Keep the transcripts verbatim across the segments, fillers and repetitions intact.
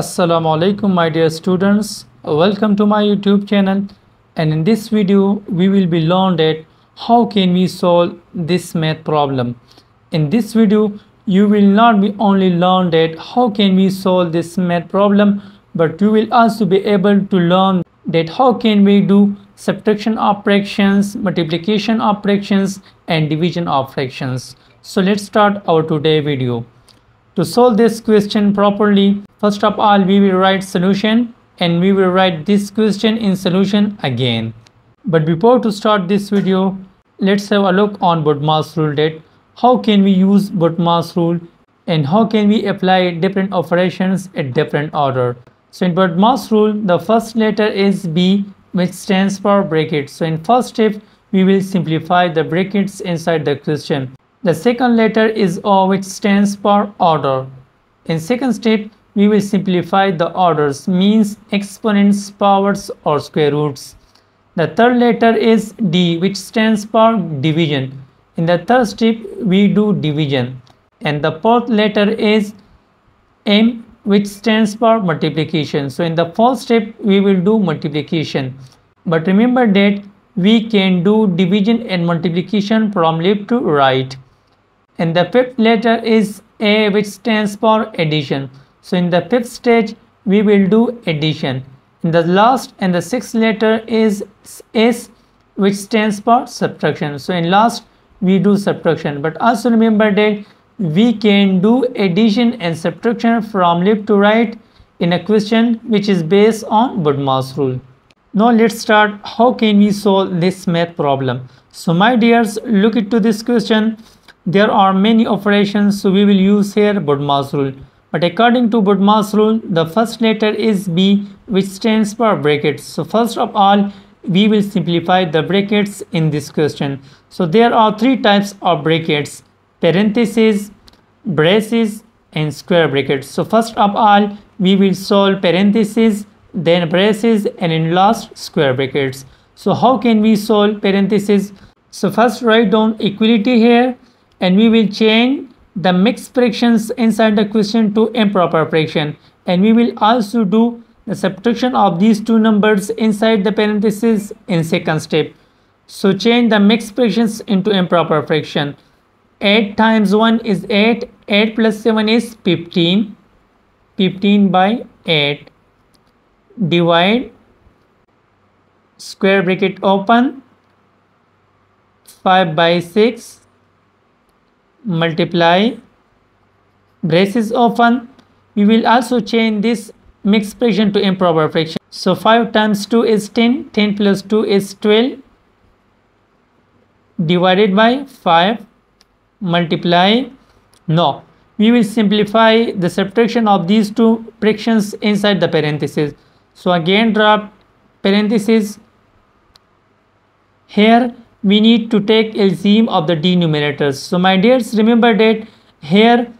Assalamu alaikum my dear students, welcome to my YouTube channel, and in this video we will be learned at how can we solve this math problem. In this video you will not be only learned at how can we solve this math problem, but you will also be able to learn that how can we do subtraction of fractions, multiplication of fractions and division of fractions. So let's start our today video. To solve this question properly, first of all we will write solution and we will write this question in solution again. But before to start this video, let's have a look on BODMAS rule, that how can we use BODMAS rule and how can we apply different operations at different order. So in BODMAS rule the first letter is B, which stands for brackets. So in first step we will simplify the brackets inside the question. The second letter is O, which stands for order. In second step, we will simplify the orders, means exponents, powers or square roots. The third letter is D, which stands for division. In the third step, we do division. And the fourth letter is M, which stands for multiplication. So in the fourth step, we will do multiplication. But remember that we can do division and multiplication from left to right. And the fifth letter is A, which stands for addition. So in the fifth stage we will do addition. And the last and the sixth letter is S, which stands for subtraction. So in last we do subtraction. But also remember that we can do addition and subtraction from left to right in a question which is based on BODMAS rule. Now let's start how can we solve this math problem. So my dears, look into this question. There are many operations, so we will use here BODMAS rule. But according to BODMAS rule, the first letter is B, which stands for brackets. So first of all, we will simplify the brackets in this question. So there are three types of brackets: parentheses, braces and square brackets. So first of all, we will solve parentheses, then braces and in last square brackets. So how can we solve parentheses? So first write down equality here. And we will change the mixed fractions inside the question to improper fraction. And we will also do the subtraction of these two numbers inside the parentheses in second step. So change the mixed fractions into improper fraction. eight times one is eight. eight plus seven is fifteen. fifteen by eight. Divide. Square bracket open. five by six. Multiply, braces open. We will also change this mixed fraction to improper fraction. So five times two is ten. ten plus two is twelve. Divided by five. Multiply. No, we will simplify the subtraction of these two fractions inside the parentheses. So again drop parentheses. Here we need to take L C M of the denominators. So my dears, remember that here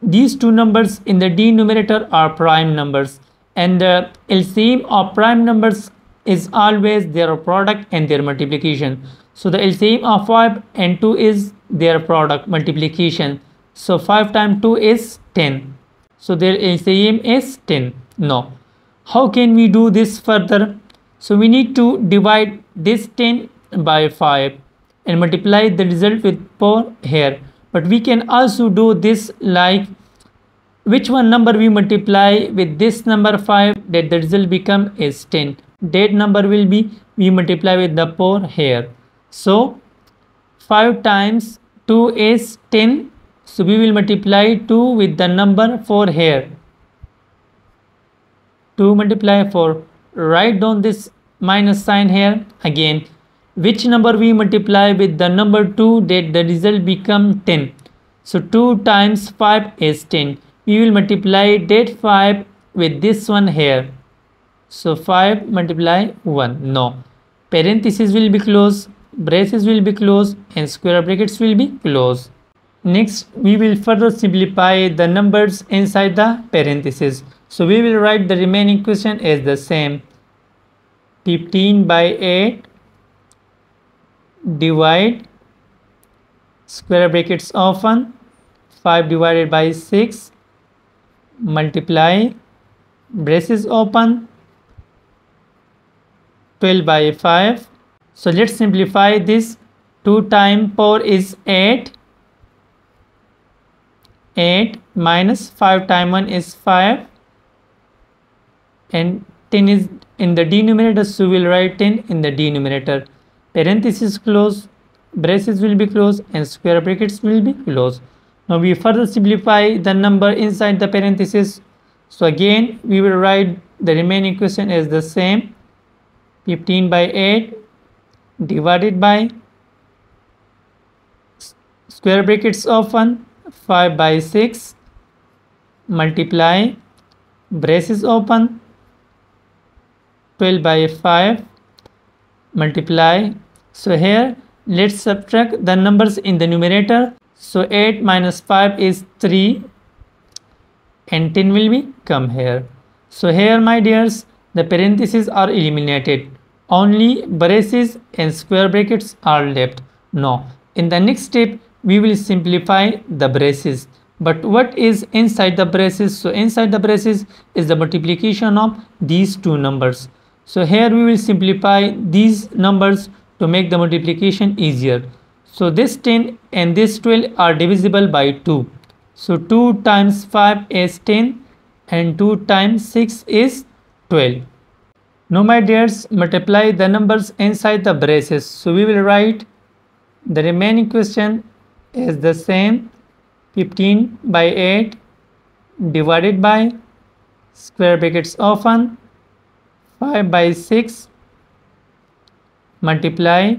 these two numbers in the denominator are prime numbers, and the L C M of prime numbers is always their product and their multiplication. So the L C M of five and two is their product multiplication. So five times two is ten. So their L C M is ten. Now, how can we do this further? So we need to divide this ten by five and multiply the result with four here. But we can also do this, like which one number we multiply with this number five, that the result become is ten. That number will be we multiply with the four here. So five times two is ten. So we will multiply two with the number four here. two multiply four. Write down this minus sign here again. Which number we multiply with the number two, that the result become ten. So two times five is ten. We will multiply that five with this one here. So five multiply one. No. Parentheses will be closed, braces will be closed and square brackets will be closed. Next we will further simplify the numbers inside the parentheses. So we will write the remaining question as the same. fifteen by eight. Divide, square brackets open, five divided by six, multiply, braces open, twelve by five. So let's simplify this. two times four is eight. eight minus five times one is five. And ten is in the denominator, so we will write ten in the denominator. Parenthesis close, braces will be closed, and square brackets will be closed. Now we further simplify the number inside the parenthesis. So again we will write the remaining equation as the same. fifteen by eight divided by square brackets open, five by six, multiply, braces open, twelve by five, multiply. So here let's subtract the numbers in the numerator. So eight minus five is three, and ten will be come here. So here, my dears, the parentheses are eliminated. Only braces and square brackets are left. Now in the next step we will simplify the braces. But what is inside the braces? So inside the braces is the multiplication of these two numbers. So here we will simplify these numbers to make the multiplication easier. So this ten and this twelve are divisible by two. So two times five is ten, and two times six is twelve. Now my dears, multiply the numbers inside the braces. So we will write the remaining question as the same. fifteen by eight divided by square brackets open, five by six, multiply,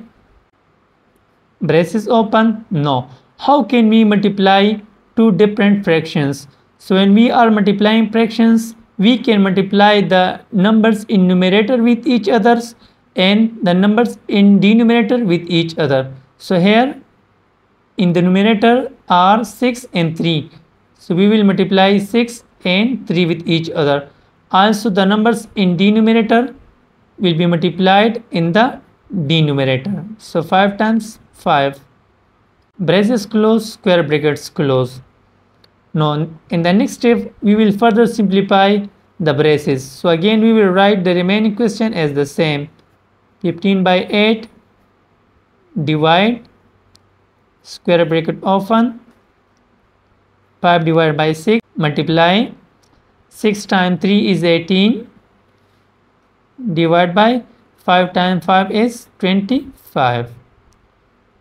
braces open. Now how can we multiply two different fractions? So when we are multiplying fractions, we can multiply the numbers in numerator with each others and the numbers in denominator with each other. So here in the numerator are six and three. So we will multiply six and three with each other. Also the numbers in denominator will be multiplied in the denominator. So five times five. Braces close, square brackets close. Now in the next step we will further simplify the braces. So again we will write the remaining question as the same. fifteen by eight divide, square bracket open, five divided by six, multiply, six times three is eighteen, divided by five times five is twenty-five,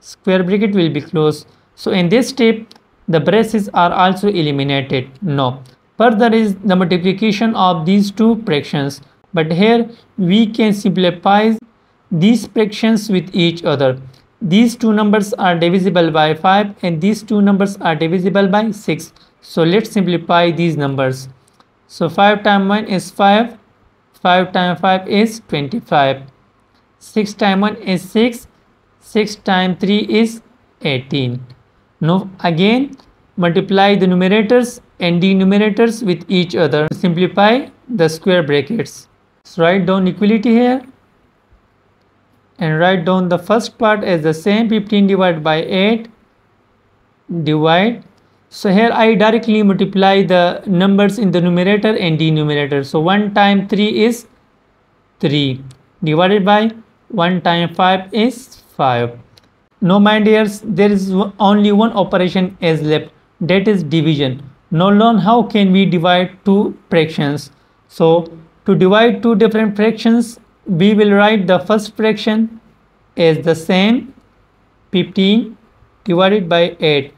square bracket will be closed. So in this step the braces are also eliminated. Now further is the multiplication of these two fractions, but here we can simplify these fractions with each other. These two numbers are divisible by five and these two numbers are divisible by six. So let's simplify these numbers. So five times one is five, five times five is twenty-five, six times one is six, six times three is eighteen. Now again multiply the numerators and denominators with each other. Simplify the square brackets. So write down equality here and write down the first part as the same. fifteen divided by eight divide. So here I directly multiply the numbers in the numerator and denominator. So one times three is three divided by one times five is five. Now my dears, there is only one operation is left, that is division. Now learn how can we divide two fractions. So to divide two different fractions, we will write the first fraction as the same, fifteen divided by eight,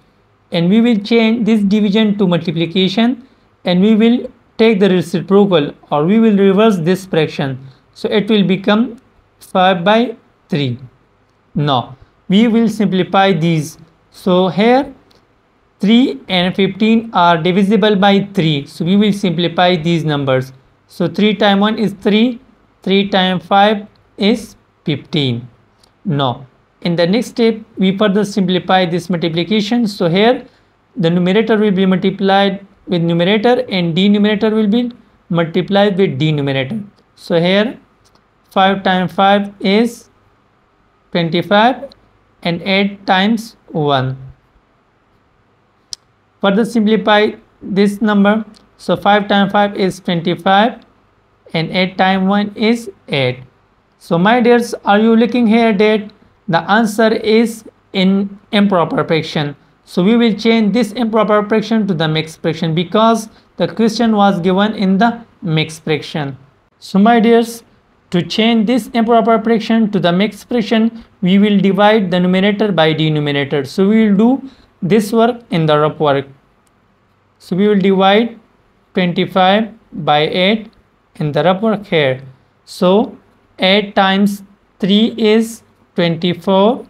and we will change this division to multiplication and we will take the reciprocal, or we will reverse this fraction. So it will become five by three. Now we will simplify these. So here three and fifteen are divisible by three. So we will simplify these numbers. So three times one is three. three times five is fifteen. Now in the next step we further simplify this multiplication. So here the numerator will be multiplied with numerator and denominator will be multiplied with denominator. So here five times five is twenty-five and eight times one. Further simplify this number. So five times five is twenty-five and eight times one is eight. So my dears, are you looking here that the answer is in improper fraction. So we will change this improper fraction to the mixed fraction because the question was given in the mixed fraction. So my dears, to change this improper fraction to the mixed fraction, we will divide the numerator by denominator. So we will do this work in the rough work. So we will divide twenty-five by eight in the rough work here. So eight times three is twenty-four.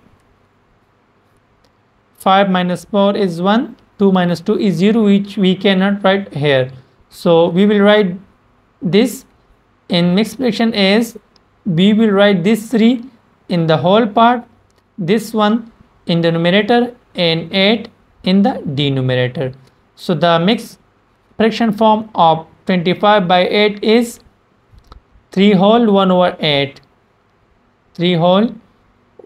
five minus four is one. two minus two is zero, which we cannot write here. So we will write this in mixed fraction as we will write this three in the whole part, this one in the numerator and eight in the denominator. So the mixed fraction form of twenty-five by eight is three whole one over eight. three whole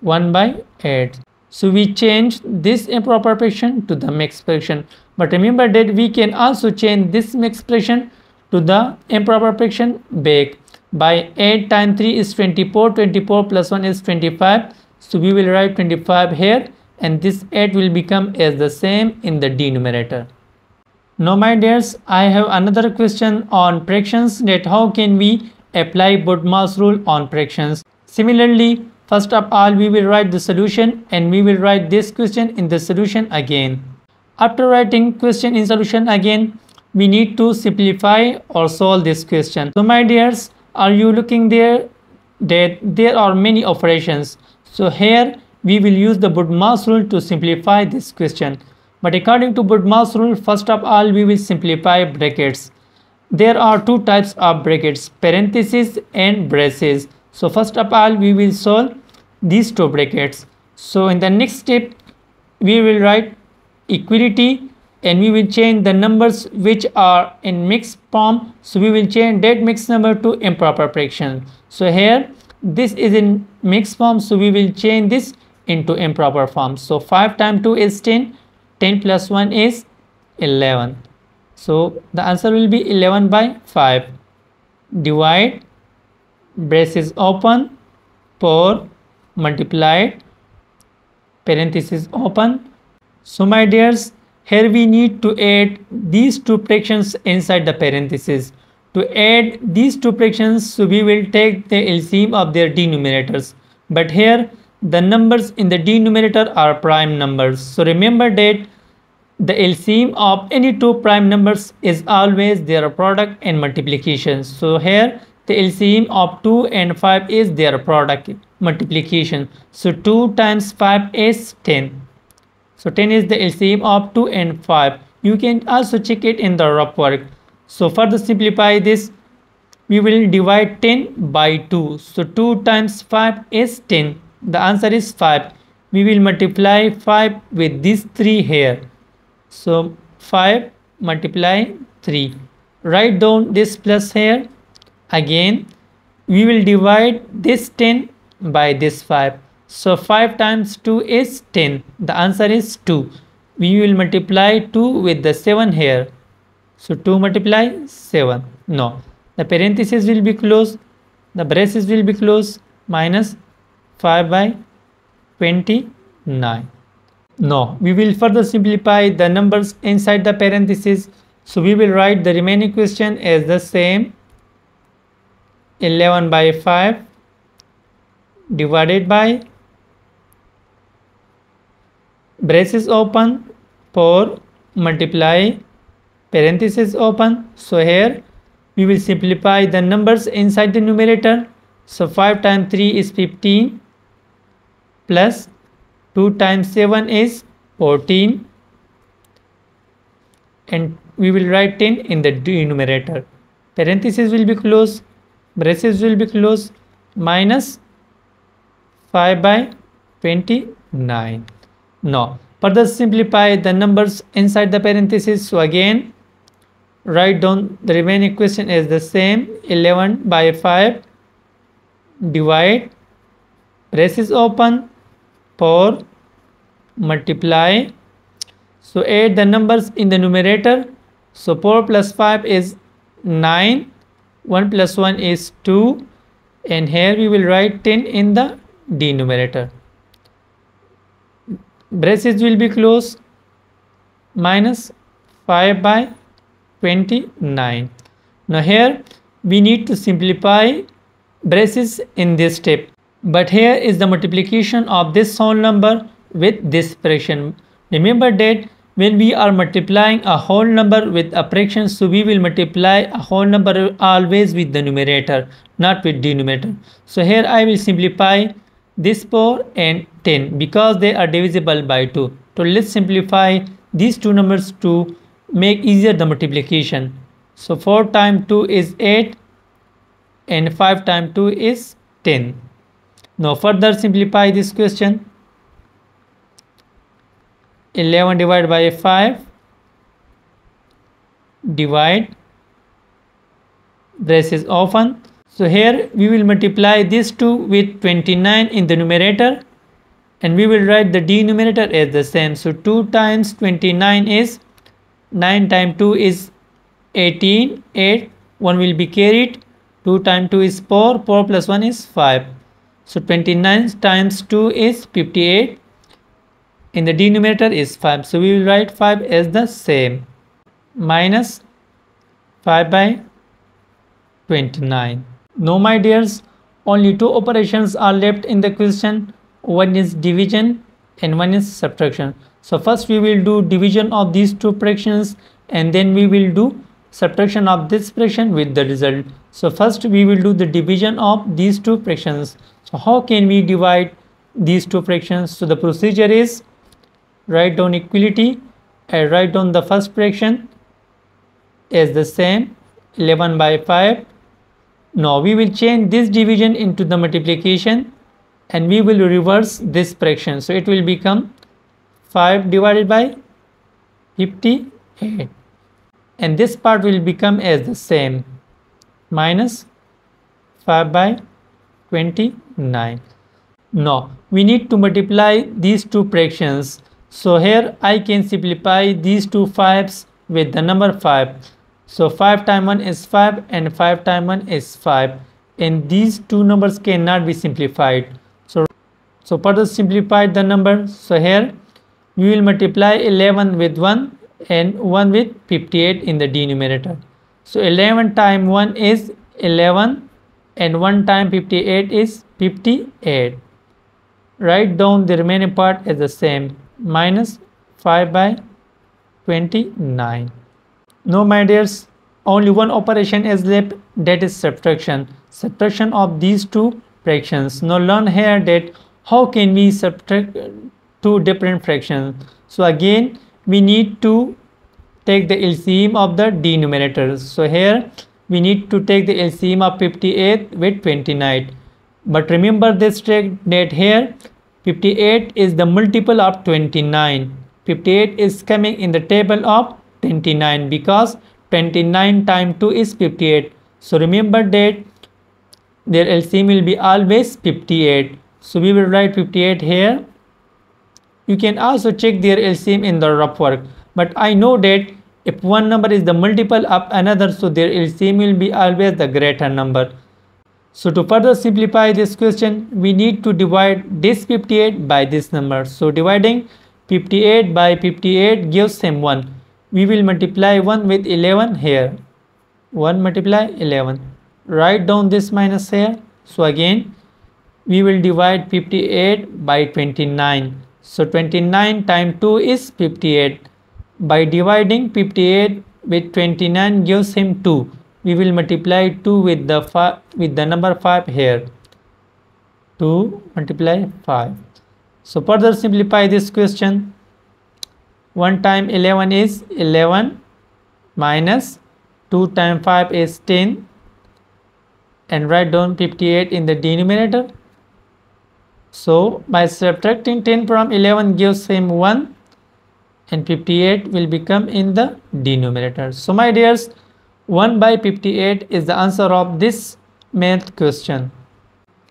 one by eight. So we change this improper fraction to the mixed fraction. But remember that we can also change this mixed fraction to the improper fraction back by eight times three is twenty-four. twenty-four plus one is twenty-five. So we will write twenty-five here and this eight will become as the same in the denominator. Now my dears, I have another question on fractions, that how can we apply BODMAS rule on fractions. Similarly, first of all, we will write the solution and we will write this question in the solution again. After writing question in solution again, we need to simplify or solve this question. So my dears, are you looking there that there are many operations? So here we will use the BODMAS rule to simplify this question. But according to BODMAS rule, first of all, we will simplify brackets. There are two types of brackets, parentheses and braces. So first of all, we will solve these two brackets. So in the next step, we will write equality and we will change the numbers which are in mixed form. So we will change that mixed number to improper fraction. So here this is in mixed form, so we will change this into improper form. So five times two is ten, ten plus one is eleven. So the answer will be eleven by five. Divide, braces open, four multiplied, parenthesis open. So my dears, here we need to add these two fractions inside the parentheses. To add these two fractions, so we will take the L C M of their denominators. But here the numbers in the denominator are prime numbers. So remember that the L C M of any two prime numbers is always their product and multiplication. So here the L C M of two and five is their product multiplication. So two times five is ten. So ten is the L C M of two and five. You can also check it in the rough work. So further simplify this, we will divide ten by two. So two times five is ten. The answer is five. We will multiply five with these three here. So five multiply three. Write down this plus here. Again, we will divide this ten by this five. So five times two is ten. The answer is two. We will multiply two with the seven here. So two multiply seven. No. The parentheses will be closed. The braces will be closed. Minus five by twenty-nine. No. We will further simplify the numbers inside the parentheses. So we will write the remaining question as the same. eleven by five divided by braces open, four multiply, parentheses open. So here we will simplify the numbers inside the numerator. So five times three is fifteen plus two times seven is fourteen, and we will write ten in the denominator. Parentheses will be closed, braces will be closed, minus five by twenty-nine. Now further simplify the numbers inside the parentheses. So again, write down the remaining question as the same. eleven by five divide, braces open, four multiply. So add the numbers in the numerator So four plus five is nine, one plus one is two, and here we will write ten in the denominator. Braces will be closed. Minus five by twenty-nine. Now here we need to simplify braces in this step, but here is the multiplication of this whole number with this fraction. Remember that when we are multiplying a whole number with a fraction, so we will multiply a whole number always with the numerator, not with denominator. So here I will simplify this four and ten because they are divisible by two. So let's simplify these two numbers to make easier the multiplication. So four times two is eight and five times two is ten. Now further simplify this question. eleven divided by five, divide braces open. So here we will multiply these two with twenty-nine in the numerator, and we will write the denominator as the same. So two times twenty-nine is nine, times two is eighteen, eight, one will be carried, two times two is four, four plus one is five. So twenty-nine times two is fifty-eight, in the denominator is five. So we will write five as the same, minus five by twenty-nine. Now my dears, only two operations are left in the question. One is division and one is subtraction. So first we will do division of these two fractions, and then we will do subtraction of this fraction with the result. So first we will do the division of these two fractions. So how can we divide these two fractions? So the procedure is, write down equality and write down the first fraction as the same, eleven by five. Now we will change this division into the multiplication, and we will reverse this fraction. So it will become five divided by fifty-eight, and this part will become as the same, minus five by twenty-nine. Now we need to multiply these two fractions. So here I can simplify these two fives with the number five. So five times one is five and five times one is five, and these two numbers cannot be simplified. So further simplify the number. So here we will multiply eleven with one and one with fifty-eight in the denominator. So eleven times one is eleven and one times fifty-eight is fifty-eight. Write down the remaining part as the same, minus five by twenty-nine. Now my dears, only one operation is left, that is subtraction. Subtraction of these two fractions. Now learn here that how can we subtract two different fractions. So again we need to take the L C M of the denominators. So here we need to take the L C M of fifty-eight with twenty-nine, but remember this trick that here fifty-eight is the multiple of twenty-nine. fifty-eight is coming in the table of twenty-nine because twenty-nine times two is fifty-eight. So remember that their L C M will be always fifty-eight. So we will write fifty-eight here. You can also check their L C M in the rough work, but I know that if one number is the multiple of another, so their L C M will be always the greater number. So to further simplify this question, we need to divide this fifty-eight by this number. So dividing fifty-eight by fifty-eight gives same one. We will multiply one with eleven here. one multiply eleven. Write down this minus here. So again we will divide fifty-eight by twenty-nine. So twenty-nine times two is fifty-eight. By dividing fifty-eight with twenty-nine gives him two. We will multiply two with the five, with the number five here. two multiply five. So further simplify this question. one times eleven is eleven, minus two times five is ten, and write down fifty-eight in the denominator. So by subtracting ten from eleven gives him one, and fifty-eight will become in the denominator. So my dears, one by fifty-eight is the answer of this math question.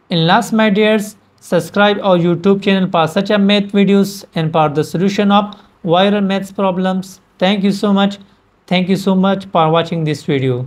And last my dears, subscribe our YouTube channel for such a math videos and for the solution of viral math problems. Thank you so much. Thank you so much for watching this video.